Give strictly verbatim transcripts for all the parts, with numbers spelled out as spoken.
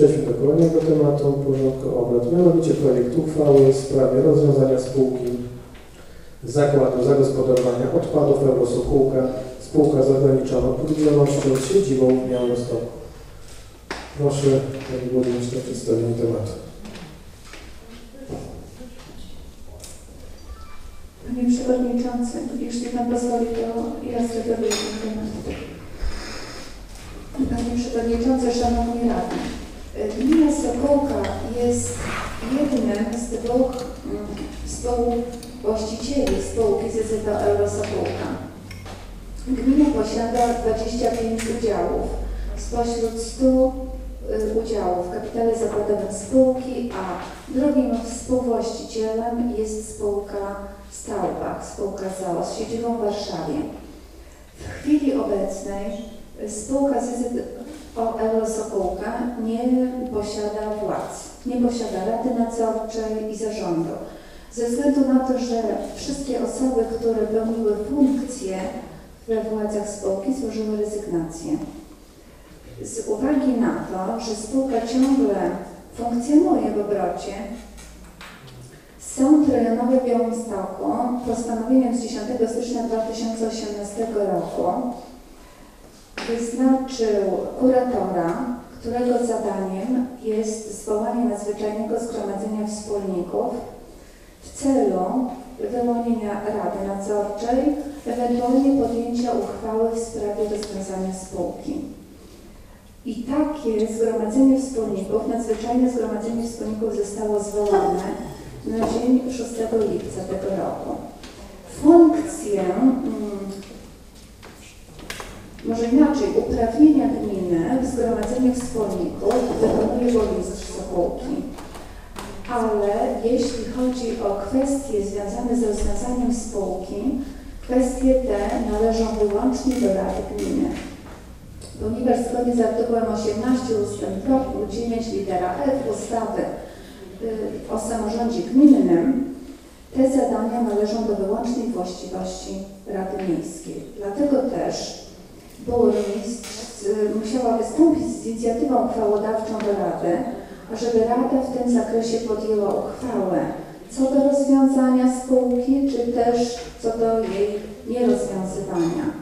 Przejdźmy do kolejnego tematu porządku obrad, mianowicie projekt uchwały w sprawie rozwiązania spółki Zakładu Zagospodarowania Odpadów Euro Sokółka, spółka z ograniczoną odpowiedzialnością z siedzibą w Białymstoku. Proszę Pani Burmistrz o przedstawienie tematu. Panie Przewodniczący, jeśli Pan pozwoli, to ja zrobię ten temat. Panie Przewodniczący, Szanowni Radni, gmina Sokółka jest jednym z dwóch współwłaścicieli spółki Z Z O Euro Sokółka. Gmina posiada dwadzieścia pięć udziałów spośród stu udziałów w kapitale zakładowym spółki, a drugim współwłaścicielem jest spółka Stałbach, spółka Z A O z siedzibą w Warszawie. W chwili obecnej spółka Z Z O Euro Sokółka nie posiada władz, nie posiada rady nadzorczej i zarządu. Ze względu na to, że wszystkie osoby, które pełniły funkcje we władzach spółki, złożyły rezygnację. Z uwagi na to, że spółka ciągle funkcjonuje w obrocie, Sąd Rejonowy w Białymstoku postanowieniem z dziesiątego stycznia dwa tysiące osiemnastego roku wyznaczył kuratora, którego zadaniem jest zwołanie nadzwyczajnego zgromadzenia wspólników w celu wyłonienia rady nadzorczej, ewentualnie podjęcia uchwały w sprawie rozwiązania spółki. I takie zgromadzenie wspólników, nadzwyczajne zgromadzenie wspólników zostało zwołane na dzień szóstego lipca tego roku. Funkcję, może inaczej, uprawnienia gminy w zgromadzeniu wspólników wykonuje burmistrz Sokółki. Ale jeśli chodzi o kwestie związane z rozwiązaniem spółki, kwestie te należą wyłącznie do Rady Gminy. Ponieważ zgodnie z artykułem osiemnastym ustęp dziewięć litera F ustawy y, o samorządzie gminnym, te zadania należą do wyłącznej właściwości Rady Miejskiej. Dlatego też burmistrz y, musiała wystąpić z inicjatywą uchwałodawczą do Rady, ażeby Rada w tym zakresie podjęła uchwałę co do rozwiązania spółki, czy też co do jej nierozwiązywania.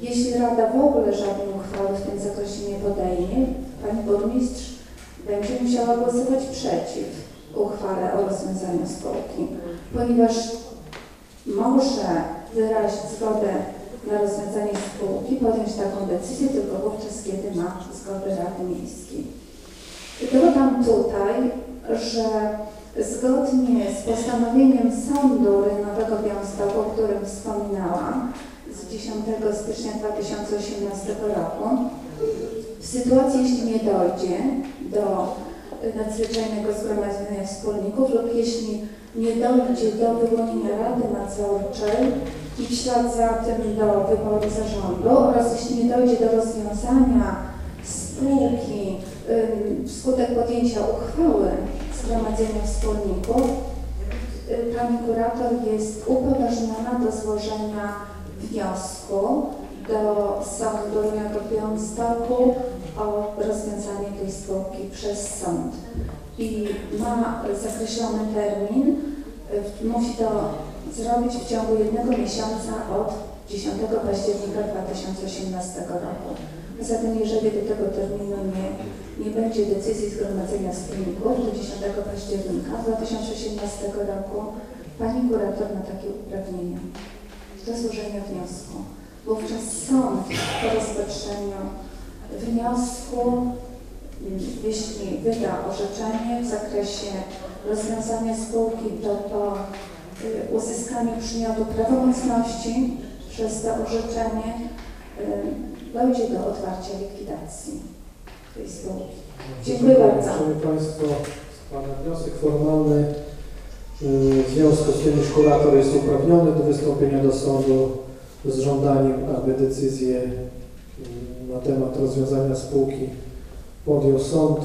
Jeśli Rada w ogóle żadnej uchwały w tym zakresie nie podejmie, Pani Burmistrz będzie musiała głosować przeciw uchwale o rozwiązaniu spółki, ponieważ może wyrazić zgodę na rozwiązanie spółki, podjąć taką decyzję tylko wówczas, kiedy ma zgodę Rady Miejskiej. Dodam tutaj, że zgodnie z postanowieniem Sądu Rejonowego w Białymstoku, o którym wspominałam, z dziesiątego stycznia dwa tysiące osiemnastego roku, w sytuacji, jeśli nie dojdzie do nadzwyczajnego zgromadzenia wspólników lub jeśli nie dojdzie do wyłonienia Rady Nadzorczej i w ślad za tym do wyboru zarządu oraz jeśli nie dojdzie do rozwiązania spółki ym, wskutek podjęcia uchwały zgromadzenia wspólników, y, Pani Kurator jest upoważniona do złożenia wniosku do Sądu Rejonowego w Białymstoku o rozwiązanie tej spółki przez sąd. I ma zakreślony termin, musi to zrobić w ciągu jednego miesiąca od dziesiątego października dwa tysiące osiemnastego roku. Zatem jeżeli do tego terminu nie, nie będzie decyzji zgromadzenia wspólników do dziesiątego października dwa tysiące osiemnastego roku, Pani Kurator ma takie uprawnienia do złożenia wniosku. Wówczas sąd po rozpatrzeniu wniosku, jeśli wyda orzeczenie w zakresie rozwiązania spółki, to po uzyskaniu przymiotu prawomocności przez to orzeczenie dojdzie do otwarcia likwidacji tej spółki. Dziękuję bardzo. Proszę Państwa, Pana wniosek formalny. W związku z tym, iż kurator jest uprawniony do wystąpienia do sądu z żądaniem, aby decyzję na temat rozwiązania spółki podjął sąd,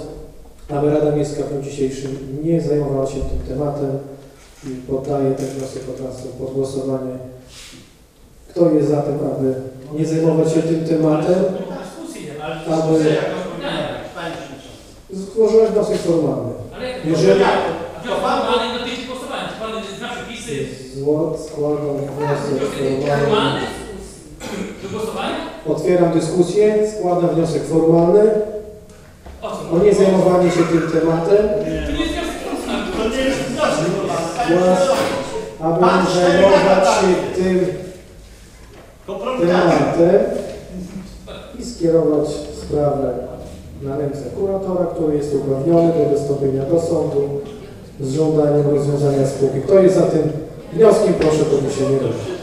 aby Rada Miejska w dniu dzisiejszym nie zajmowała się tym tematem, i poddaję ten wniosek od razu pod głosowanie. Kto jest za tym, aby nie zajmować się tym tematem? Aby, złożyłeś wniosek formalny. Ale jak jeżeli... to wniosek formalny dotyczy głosowania. Czy pan zna przepisy? Złot składam wniosek formalny. Do głosowania? Otwieram dyskusję, składam wniosek formalny. O, o nie zajmowanie się tym tematem. Nie. To nie jest wniosek formalny. To nie jest wniosek formalny. Aby zajmować się tym tematem i skierować sprawę na ręce kuratora, który jest uprawniony do wystąpienia do sądu z żądaniem rozwiązania spółki. Kto jest za tym wnioskiem, proszę podniesienie ręki.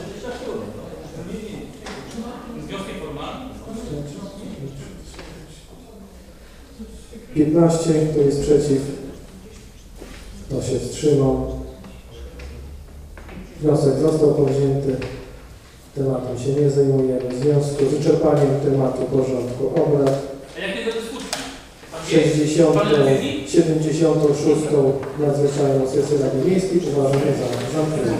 piętnaście, kto jest przeciw, kto się wstrzymał. Wniosek został powzięty, tematem się nie zajmujemy. W związku z wyczerpaniem tematu porządku obrad sześćdziesiątą, siedemdziesiątą szóstą nadzwyczajną sesję Rady Miejskiej uważamy za zamkniętą.